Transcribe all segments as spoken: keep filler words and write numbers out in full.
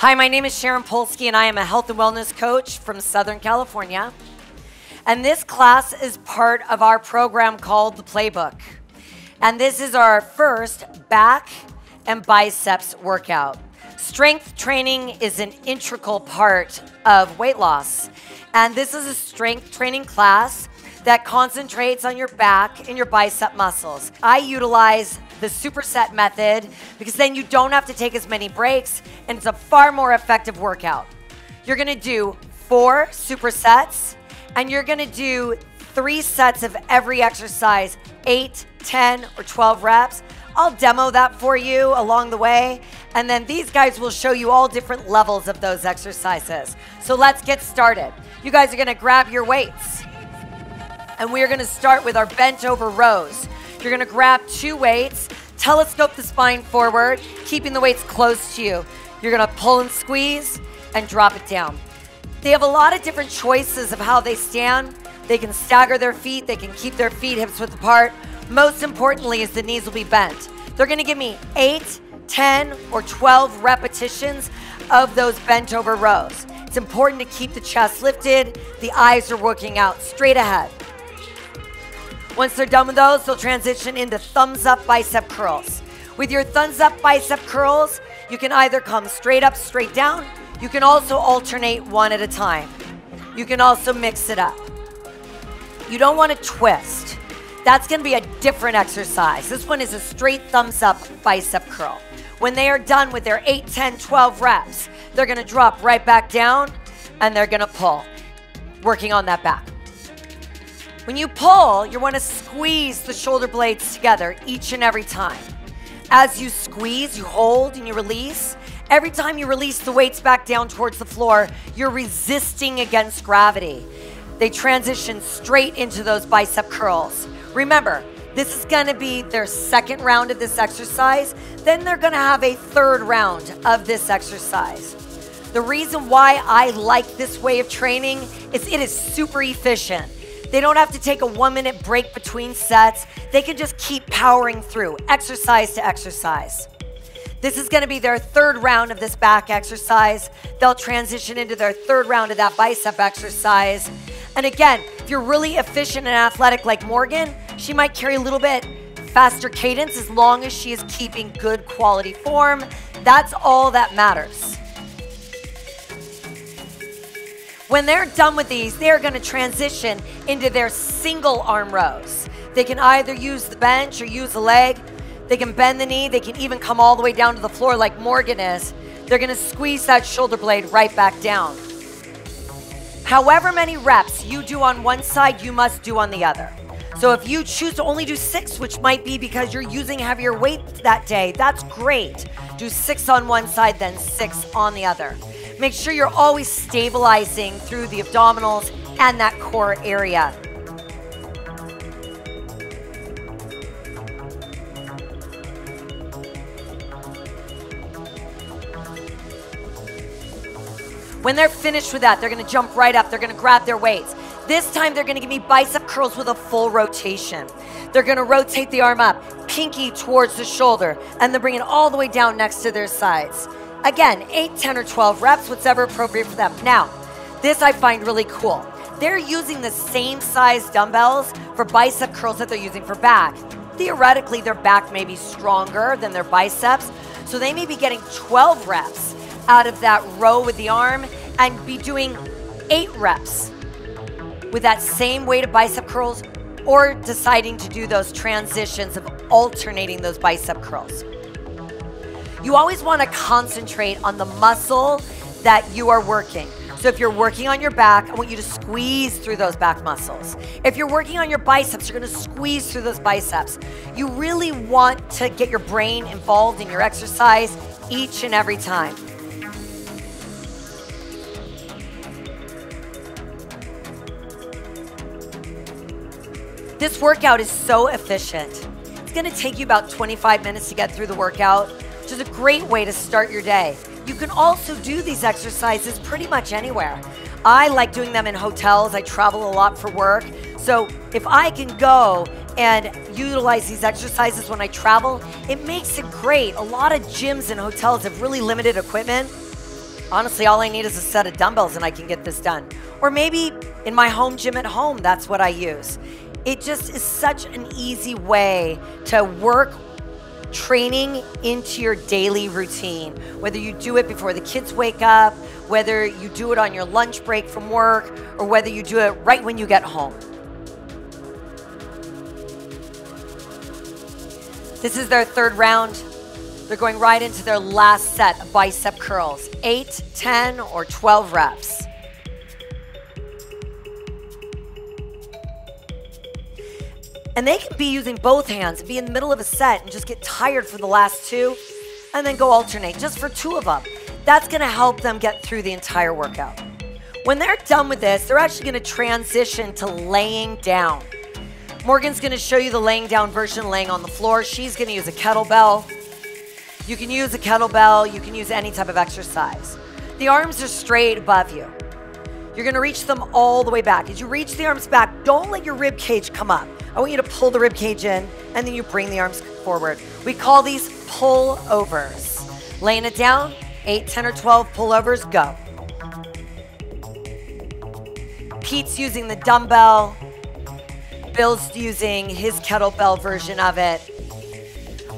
Hi, my name is Sharon Polsky, and I am a health and wellness coach from Southern California. And this class is part of our program called The Playbook. And this is our first back and biceps workout. Strength training is an integral part of weight loss. And this is a strength training class that concentrates on your back and your bicep muscles. I utilize the superset method because then you don't have to take as many breaks and it's a far more effective workout. You're gonna do four supersets and you're gonna do three sets of every exercise, eight, ten, or twelve reps. I'll demo that for you along the way. And then these guys will show you all different levels of those exercises. So let's get started. You guys are gonna grab your weights. And we are gonna start with our bent over rows. You're gonna grab two weights, telescope the spine forward, keeping the weights close to you. You're gonna pull and squeeze and drop it down. They have a lot of different choices of how they stand. They can stagger their feet, they can keep their feet hips width apart. Most importantly is the knees will be bent. They're gonna give me eight, ten, or twelve repetitions of those bent over rows. It's important to keep the chest lifted, the eyes are working out straight ahead. Once they're done with those, they'll transition into thumbs up bicep curls. With your thumbs up bicep curls, you can either come straight up, straight down. You can also alternate one at a time. You can also mix it up. You don't want to twist. That's going to be a different exercise. This one is a straight thumbs up bicep curl. When they are done with their eight, ten, twelve reps, they're going to drop right back down and they're going to pull, working on that back. When you pull, you want to squeeze the shoulder blades together each and every time. As you squeeze, you hold and you release. Every time you release the weights back down towards the floor, you're resisting against gravity. They transition straight into those bicep curls. Remember, this is going to be their second round of this exercise. Then they're going to have a third round of this exercise. The reason why I like this way of training is it is super efficient. They don't have to take a one minute break between sets. They can just keep powering through, exercise to exercise. This is gonna be their third round of this back exercise. They'll transition into their third round of that bicep exercise. And again, if you're really efficient and athletic like Morgan, she might carry a little bit faster cadence as long as she is keeping good quality form. That's all that matters. When they're done with these, they're gonna transition into their single arm rows. They can either use the bench or use a leg. They can bend the knee. They can even come all the way down to the floor like Morgan is. They're gonna squeeze that shoulder blade right back down. However many reps you do on one side, you must do on the other. So if you choose to only do six, which might be because you're using heavier weight that day, that's great. Do six on one side, then six on the other. Make sure you're always stabilizing through the abdominals and that core area. When they're finished with that, they're gonna jump right up. They're gonna grab their weights. This time they're gonna give me bicep curls with a full rotation. They're gonna rotate the arm up, pinky towards the shoulder, and then bring it all the way down next to their sides. Again, eight, ten, or twelve reps, whatever appropriate for them. Now, this I find really cool. They're using the same size dumbbells for bicep curls that they're using for back. Theoretically, their back may be stronger than their biceps, so they may be getting twelve reps out of that row with the arm and be doing eight reps with that same weight of bicep curls, or deciding to do those transitions of alternating those bicep curls. You always want to concentrate on the muscle that you are working. So if you're working on your back, I want you to squeeze through those back muscles. If you're working on your biceps, you're going to squeeze through those biceps. You really want to get your brain involved in your exercise each and every time. This workout is so efficient. It's going to take you about twenty-five minutes to get through the workout, which is a great way to start your day. You can also do these exercises pretty much anywhere. I like doing them in hotels. I travel a lot for work. So if I can go and utilize these exercises when I travel, it makes it great. A lot of gyms and hotels have really limited equipment. Honestly, all I need is a set of dumbbells and I can get this done. Or maybe in my home gym at home, that's what I use. It just is such an easy way to work training into your daily routine, whether you do it before the kids wake up, whether you do it on your lunch break from work, or whether you do it right when you get home. This is their third round. They're going right into their last set of bicep curls, eight, ten, or twelve reps. And they can be using both hands, be in the middle of a set and just get tired for the last two, and then go alternate just for two of them. That's gonna help them get through the entire workout. When they're done with this, they're actually gonna transition to laying down. Morgan's gonna show you the laying down version, laying on the floor. She's gonna use a kettlebell. You can use a kettlebell, you can use any type of exercise. The arms are straight above you. You're gonna reach them all the way back. As you reach the arms back, don't let your rib cage come up. I want you to pull the rib cage in, and then you bring the arms forward. We call these pull overs. Laying it down, eight, ten, or twelve pull overs, go. Pete's using the dumbbell. Bill's using his kettlebell version of it.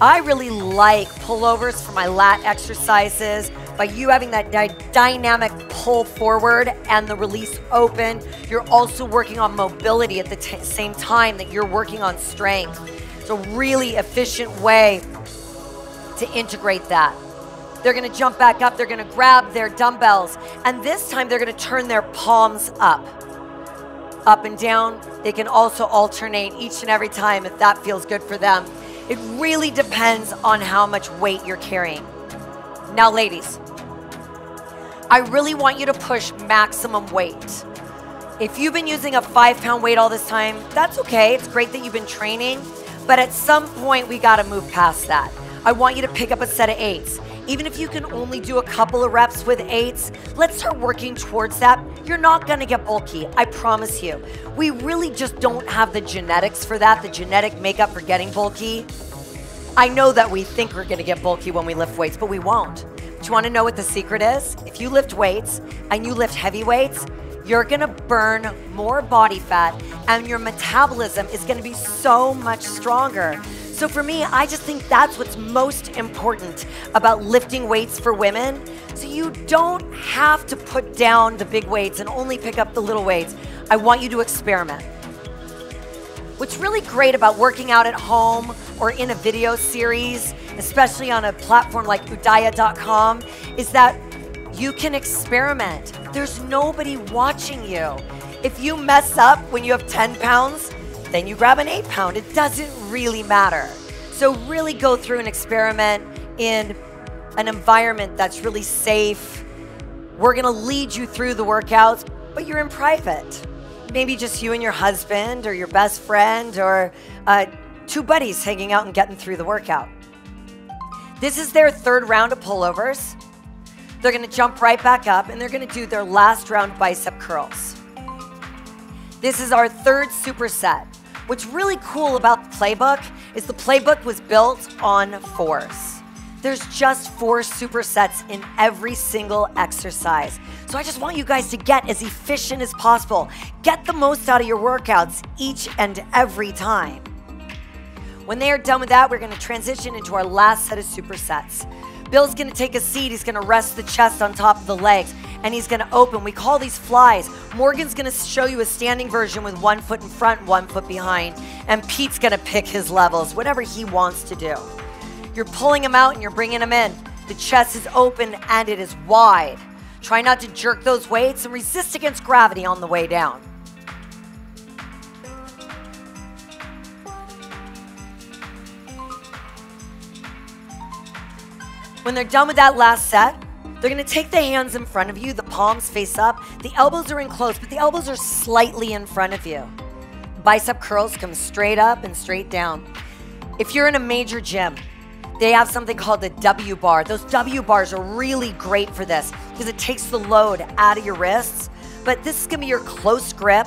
I really like pull overs for my lat exercises. By you having that dy dynamic pull forward and the release open, you're also working on mobility at the t same time that you're working on strength. It's a really efficient way to integrate that. They're gonna jump back up, they're gonna grab their dumbbells, and this time they're gonna turn their palms up. Up and down, they can also alternate each and every time if that feels good for them. It really depends on how much weight you're carrying. Now ladies, I really want you to push maximum weight. If you've been using a five pound weight all this time, that's okay. It's great that you've been training, but at some point we gotta move past that. I want you to pick up a set of eights. Even if you can only do a couple of reps with eights, let's start working towards that. You're not gonna get bulky, I promise you. We really just don't have the genetics for that, the genetic makeup for getting bulky. I know that we think we're gonna get bulky when we lift weights, but we won't. Do you wanna know what the secret is? If you lift weights and you lift heavy weights, you're gonna burn more body fat and your metabolism is gonna be so much stronger. So for me, I just think that's what's most important about lifting weights for women. So you don't have to put down the big weights and only pick up the little weights. I want you to experiment. What's really great about working out at home or in a video series, especially on a platform like Udaya dot com, is that you can experiment. There's nobody watching you. If you mess up when you have ten pounds, then you grab an eight pound. It doesn't really matter. So really go through and experiment in an environment that's really safe. We're gonna lead you through the workouts, but you're in private. Maybe just you and your husband or your best friend or uh, two buddies hanging out and getting through the workout. This is their third round of pullovers. They're gonna jump right back up and they're gonna do their last round of bicep curls. This is our third superset. What's really cool about the Playbook is the Playbook was built on fours. There's just four supersets in every single exercise. So I just want you guys to get as efficient as possible. Get the most out of your workouts each and every time. When they are done with that, we're gonna transition into our last set of supersets. Bill's gonna take a seat, he's gonna rest the chest on top of the legs, and he's gonna open. We call these flies. Morgan's gonna show you a standing version with one foot in front, one foot behind, and Pete's gonna pick his levels, whatever he wants to do. You're pulling them out and you're bringing them in. The chest is open and it is wide. Try not to jerk those weights and resist against gravity on the way down. When they're done with that last set, they're gonna take the hands in front of you, the palms face up, the elbows are in close, but the elbows are slightly in front of you. Bicep curls come straight up and straight down. If you're in a major gym, they have something called the W bar. Those W bars are really great for this because it takes the load out of your wrists. But this is gonna be your close grip.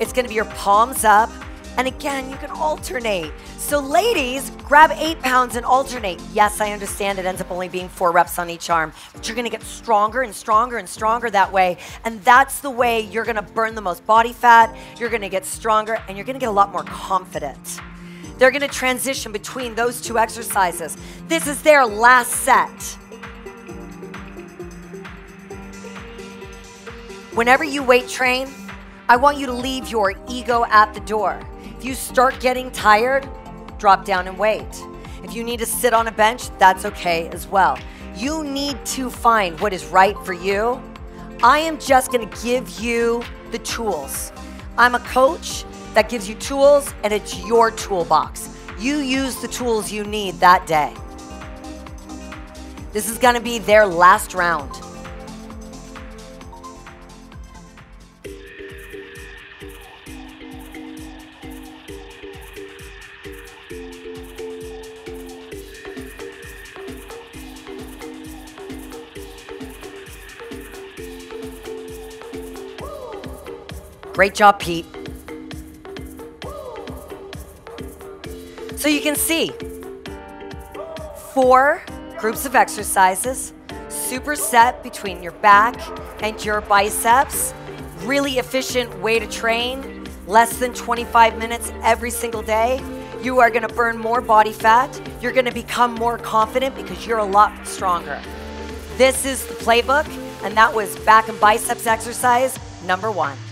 It's gonna be your palms up. And again, you can alternate. So ladies, grab eight pounds and alternate. Yes, I understand it ends up only being four reps on each arm, but you're gonna get stronger and stronger and stronger that way. And that's the way you're gonna burn the most body fat, you're gonna get stronger, and you're gonna get a lot more confident. They're gonna transition between those two exercises. This is their last set. Whenever you weight train, I want you to leave your ego at the door. If you start getting tired, drop down and wait. If you need to sit on a bench, that's okay as well. You need to find what is right for you. I am just gonna give you the tools. I'm a coach that gives you tools, and it's your toolbox. You use the tools you need that day. This is gonna be their last round. Great job, Pete. So you can see, four groups of exercises, superset between your back and your biceps, really efficient way to train, less than twenty-five minutes every single day. You are gonna burn more body fat, you're gonna become more confident because you're a lot stronger. This is the playbook, and that was back and biceps exercise number one.